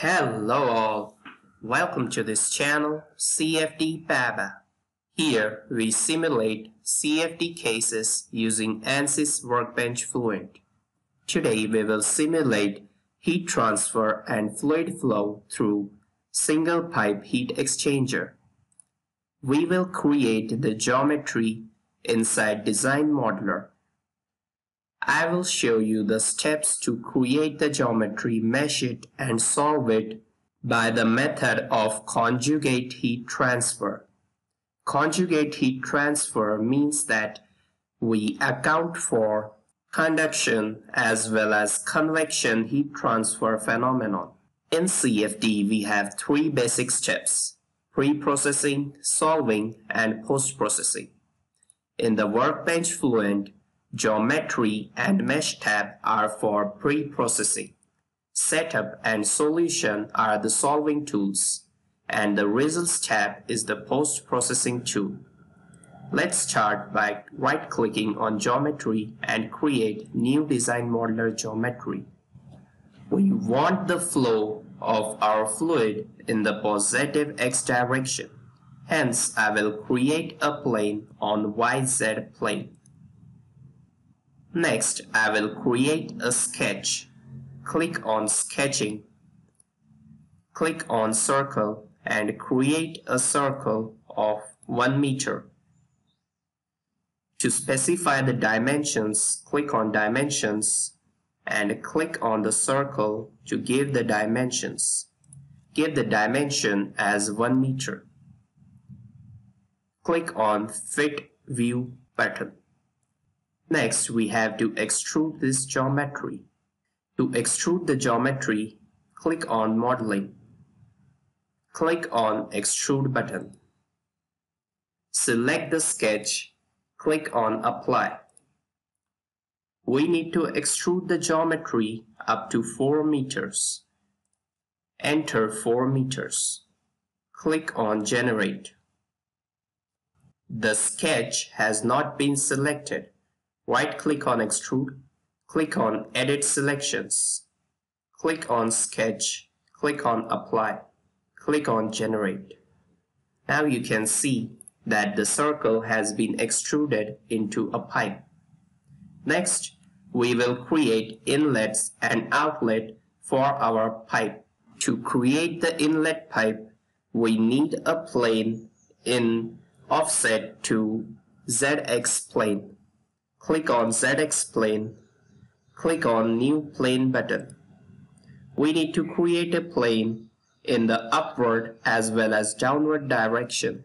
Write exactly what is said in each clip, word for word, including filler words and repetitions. Hello all, welcome to this channel C F D Baba. Here we simulate C F D cases using ANSYS Workbench Fluent. Today we will simulate heat transfer and fluid flow through single pipe heat exchanger. We will create the geometry inside Design Modeler. I will show you the steps to create the geometry, mesh it, and solve it by the method of conjugate heat transfer. Conjugate heat transfer means that we account for conduction as well as convection heat transfer phenomenon. In C F D, we have three basic steps: pre-processing, solving, and post-processing. In the Workbench Fluent, Geometry and Mesh tab are for pre-processing. Setup and Solution are the solving tools, and the Results tab is the post-processing tool. Let's start by right-clicking on Geometry and create New Design Modeler Geometry. We want the flow of our fluid in the positive X direction. Hence, I will create a plane on Y Z plane. Next, I will create a sketch. Click on Sketching. Click on Circle and create a circle of one meter. To specify the dimensions, click on Dimensions and click on the circle to give the dimensions. Give the dimension as one meter. Click on Fit View button. Next, we have to extrude this geometry. To extrude the geometry, click on Modeling. Click on Extrude button. Select the sketch. Click on Apply. We need to extrude the geometry up to four meters. Enter four meters. Click on Generate. The sketch has not been selected. Right-click on Extrude, click on Edit Selections, click on Sketch, click on Apply, click on Generate. Now you can see that the circle has been extruded into a pipe. Next, we will create inlets and outlet for our pipe. To create the inlet pipe, we need a plane in offset to Z X plane. Click on Z X plane, click on New Plane button. We need to create a plane in the upward as well as downward direction.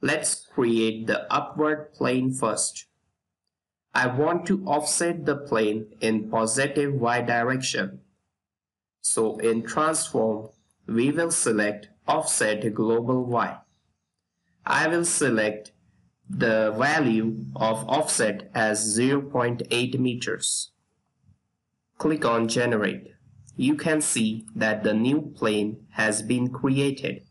Let's create the upward plane first. I want to offset the plane in positive Y direction. So in Transform, we will select Offset Global Y. I will select the value of offset as zero point eight meters. Click on Generate. You can see that the new plane has been created.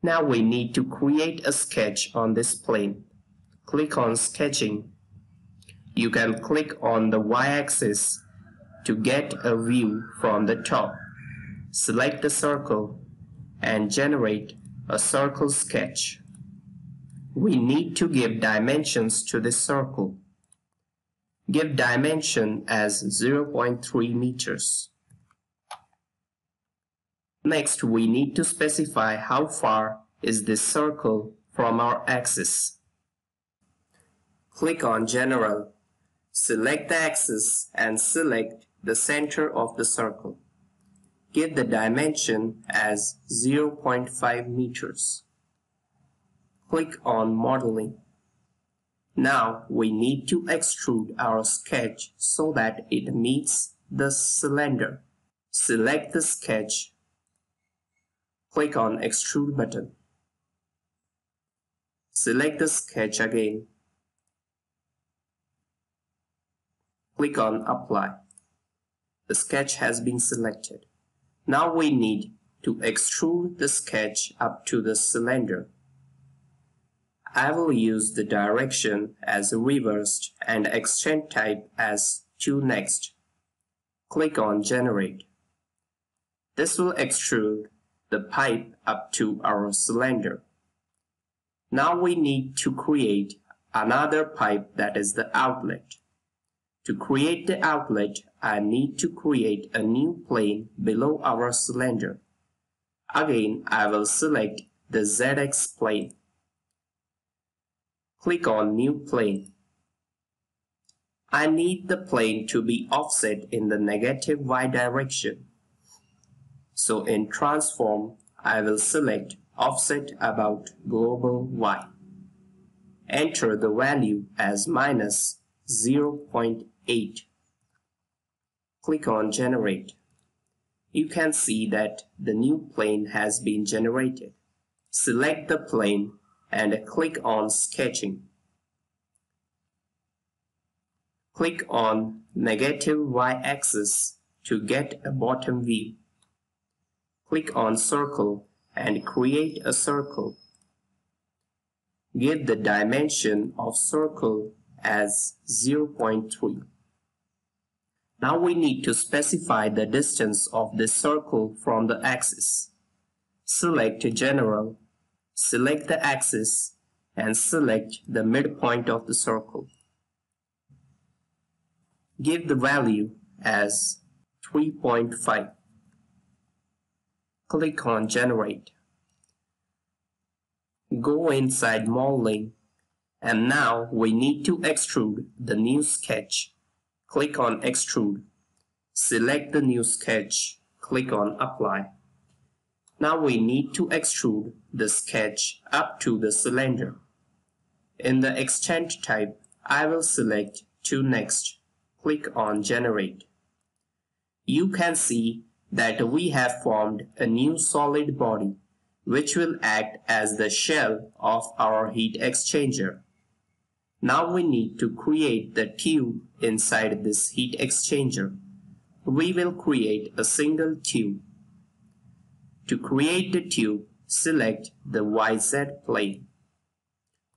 Now we need to create a sketch on this plane. Click on Sketching. You can click on the Y-axis to get a view from the top. Select the circle and generate a circle sketch. We need to give dimensions to this circle. Give dimension as zero point three meters. Next, we need to specify how far is this circle from our axis. Click on General. Select the axis and select the center of the circle. Give the dimension as zero point five meters. Click on Modeling. Now we need to extrude our sketch so that it meets the cylinder. Select the sketch. Click on Extrude button. Select the sketch again. Click on Apply. The sketch has been selected. Now we need to extrude the sketch up to the cylinder. I will use the direction as reversed and extent type as to next. Click on Generate. This will extrude the pipe up to our cylinder. Now we need to create another pipe that is the outlet. To create the outlet, I need to create a new plane below our cylinder. Again, I will select the Z X plane. Click on New Plane. I need the plane to be offset in the negative Y direction. So in Transform, I will select Offset About Global Y. Enter the value as minus zero point eight. Click on Generate. You can see that the new plane has been generated. Select the plane and click on Sketching. Click on negative Y-axis to get a bottom view. Click on Circle and create a circle. Give the dimension of circle as zero point three. Now we need to specify the distance of this circle from the axis. Select General, select the axis, and select the midpoint of the circle. Give the value as three point five. Click on Generate. Go inside Modeling, and now we need to extrude the new sketch. Click on Extrude. Select the new sketch. Click on Apply. Now we need to extrude the sketch up to the cylinder. In the Extent type, I will select To Next. Click on Generate. You can see that we have formed a new solid body, which will act as the shell of our heat exchanger. Now we need to create the tube inside this heat exchanger. We will create a single tube. To create the tube, select the Y Z plane.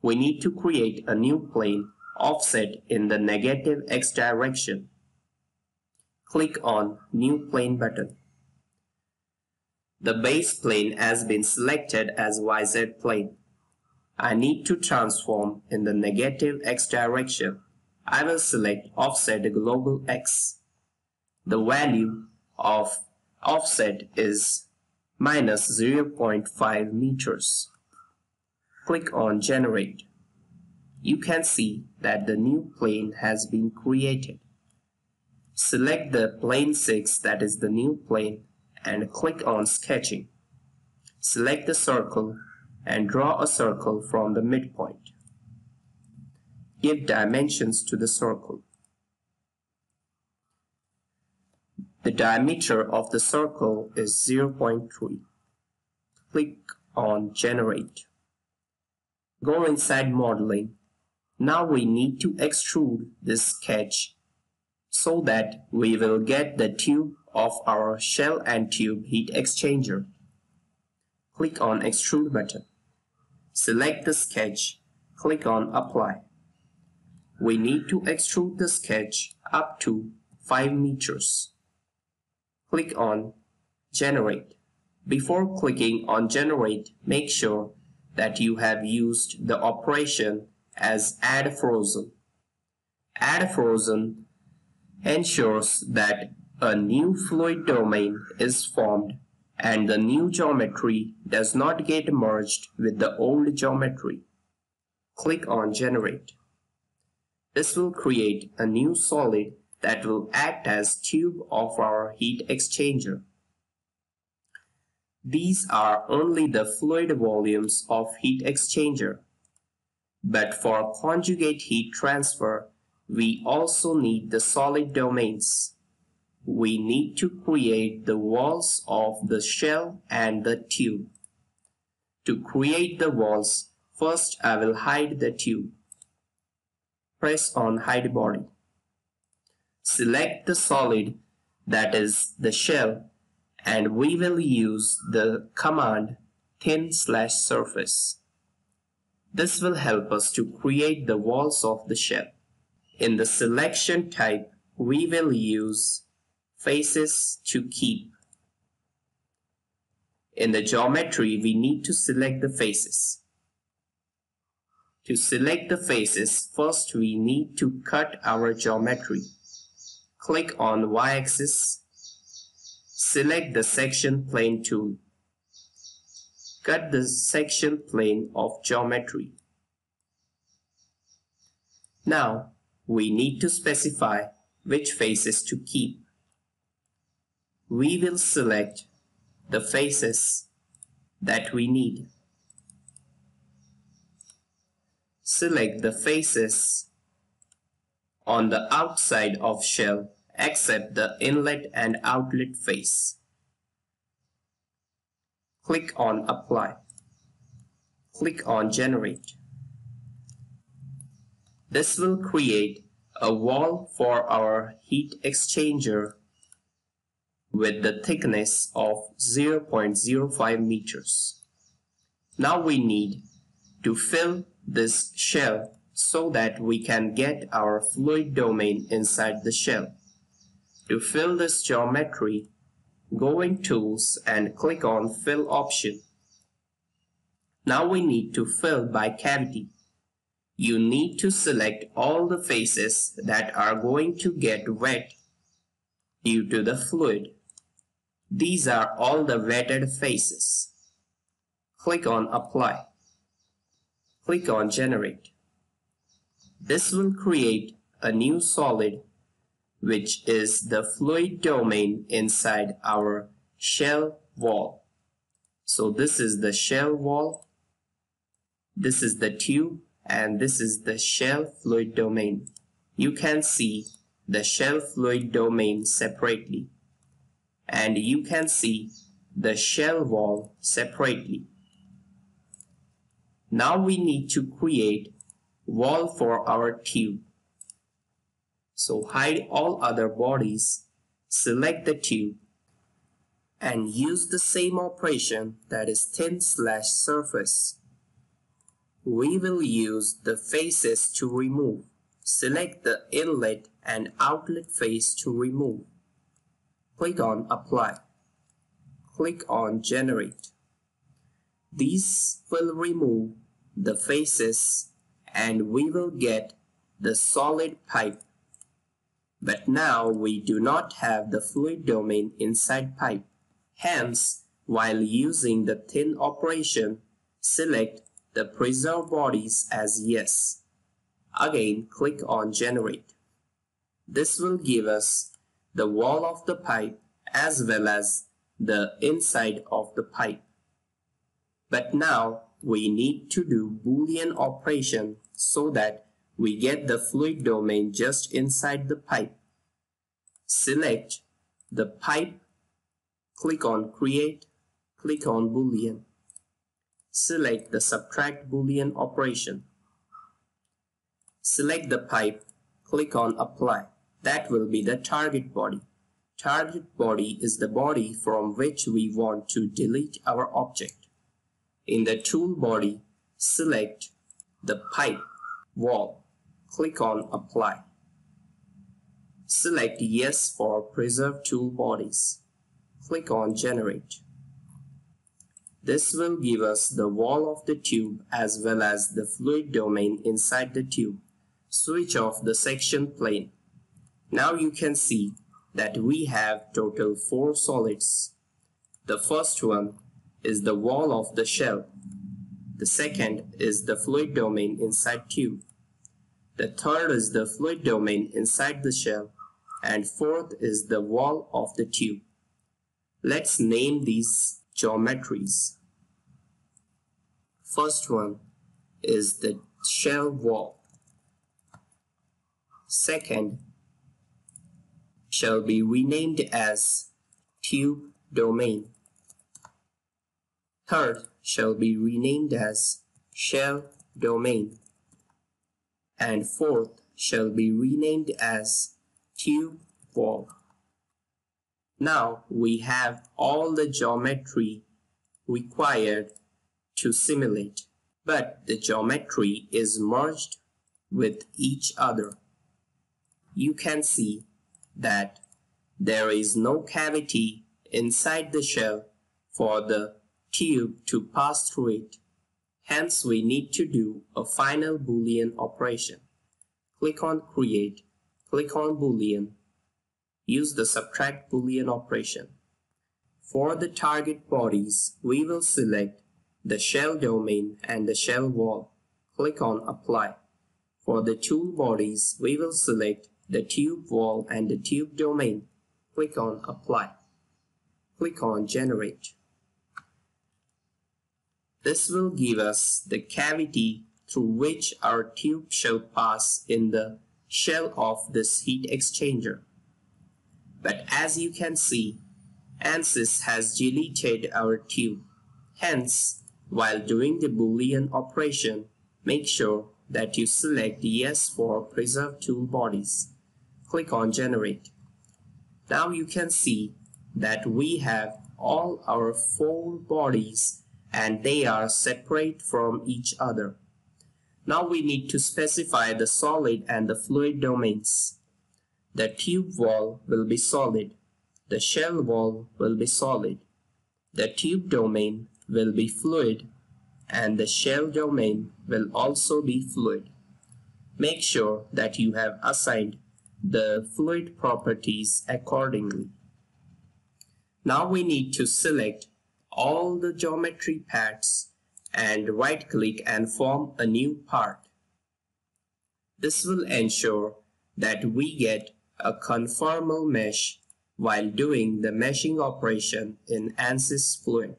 We need to create a new plane offset in the negative X direction. Click on New Plane button. The base plane has been selected as Y Z plane. I need to transform in the negative X direction. I will select Offset Global X. The value of offset is minus zero point five meters. Click on Generate. You can see that the new plane has been created. Select the plane six, that is the new plane, and click on Sketching. Select the circle and draw a circle from the midpoint. Give dimensions to the circle. The diameter of the circle is zero point three. Click on Generate. Go inside Modeling. Now we need to extrude this sketch so that we will get the tube of our shell and tube heat exchanger. Click on Extrude button. Select the sketch. Click on Apply. We need to extrude the sketch up to five meters. Click on Generate. Before clicking on Generate, make sure that you have used the operation as Add Frozen. Add Frozen ensures that a new fluid domain is formed and the new geometry does not get merged with the old geometry. Click on Generate. This will create a new solid that will act as tube of our heat exchanger. These are only the fluid volumes of heat exchanger, but for conjugate heat transfer, we also need the solid domains. We need to create the walls of the shell and the tube. To create the walls, first I will hide the tube. Press on Hide Body. Select the solid, that is the shell, and we will use the command Thin slash Surface. This will help us to create the walls of the shell. In the Selection type, we will use Faces to Keep. In the geometry, we need to select the faces. To select the faces, first we need to cut our geometry. Click on Y axis. Select the section plane tool. Cut the section plane of geometry. Now, we need to specify which faces to keep. We will select the faces that we need. Select the faces on the outside of shell except the inlet and outlet face. Click on Apply. Click on Generate. This will create a wall for our heat exchanger with the thickness of zero point zero five meters. Now we need to fill this shell so that we can get our fluid domain inside the shell. To fill this geometry, go in Tools and click on Fill option. Now we need to fill by cavity. You need to select all the faces that are going to get wet due to the fluid. These are all the wetted faces. Click on Apply. Click on Generate. This will create a new solid, which is the fluid domain inside our shell wall. So this is the shell wall, this is the tube, and this is the shell fluid domain. You can see the shell fluid domain separately, and you can see the shell wall separately. Now we need to create wall for our tube. So hide all other bodies, select the tube, and use the same operation, that is thin slash surface. We will use the faces to remove. Select the inlet and outlet face to remove. Click on Apply. Click on Generate. These will remove the faces and we will get the solid pipe. But now we do not have the fluid domain inside pipe. Hence, while using the thin operation, select the preserved bodies as yes. Again, click on Generate. This will give us the wall of the pipe as well as the inside of the pipe. But now we need to do Boolean operation so that we get the fluid domain just inside the pipe. Select the pipe, click on Create, click on Boolean. Select the Subtract Boolean operation. Select the pipe, click on Apply. That will be the target body. Target body is the body from which we want to delete our object. In the tool body, select the pipe wall. Click on Apply. Select Yes for Preserve Tool Bodies. Click on Generate. This will give us the wall of the tube as well as the fluid domain inside the tube. Switch off the section plane. Now you can see that we have total four solids. The first one is the wall of the shell. The second is the fluid domain inside tube. The third is the fluid domain inside the shell, and fourth is the wall of the tube. Let's name these geometries. First one is the shell wall. Second shall be renamed as tube domain. Third shall be renamed as shell domain. And fourth shall be renamed as tube wall. Now we have all the geometry required to simulate, but the geometry is merged with each other. You can see that there is no cavity inside the shell for the tube to pass through it. Hence, we need to do a final Boolean operation. Click on Create, click on Boolean. Use the Subtract Boolean operation. For the target bodies, we will select the shell domain and the shell wall. Click on Apply. For the tool bodies, we will select the tube wall and the tube domain. Click on Apply. Click on Generate. This will give us the cavity through which our tube shall pass in the shell of this heat exchanger. But as you can see, ANSYS has deleted our tube. Hence, while doing the Boolean operation, make sure that you select Yes for Preserve Tool Bodies. Click on Generate. Now you can see that we have all our four bodies and they are separate from each other. Now we need to specify the solid and the fluid domains. The tube wall will be solid. The shell wall will be solid. The tube domain will be fluid and the shell domain will also be fluid. Make sure that you have assigned the fluid properties accordingly. Now we need to select all the geometry parts and right click and form a new part. This will ensure that we get a conformal mesh while doing the meshing operation in ANSYS Fluent.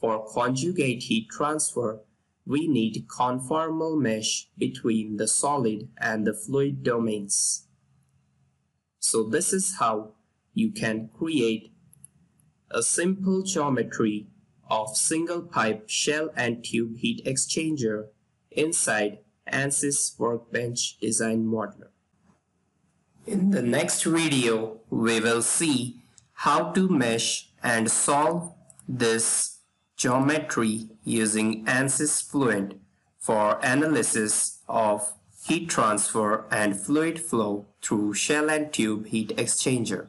For conjugate heat transfer, we need conformal mesh between the solid and the fluid domains. So this is how you can create a simple geometry of single pipe shell and tube heat exchanger inside ANSYS Workbench Design Modeler. In the next video, we will see how to mesh and solve this geometry using ANSYS Fluent for analysis of heat transfer and fluid flow through shell and tube heat exchanger.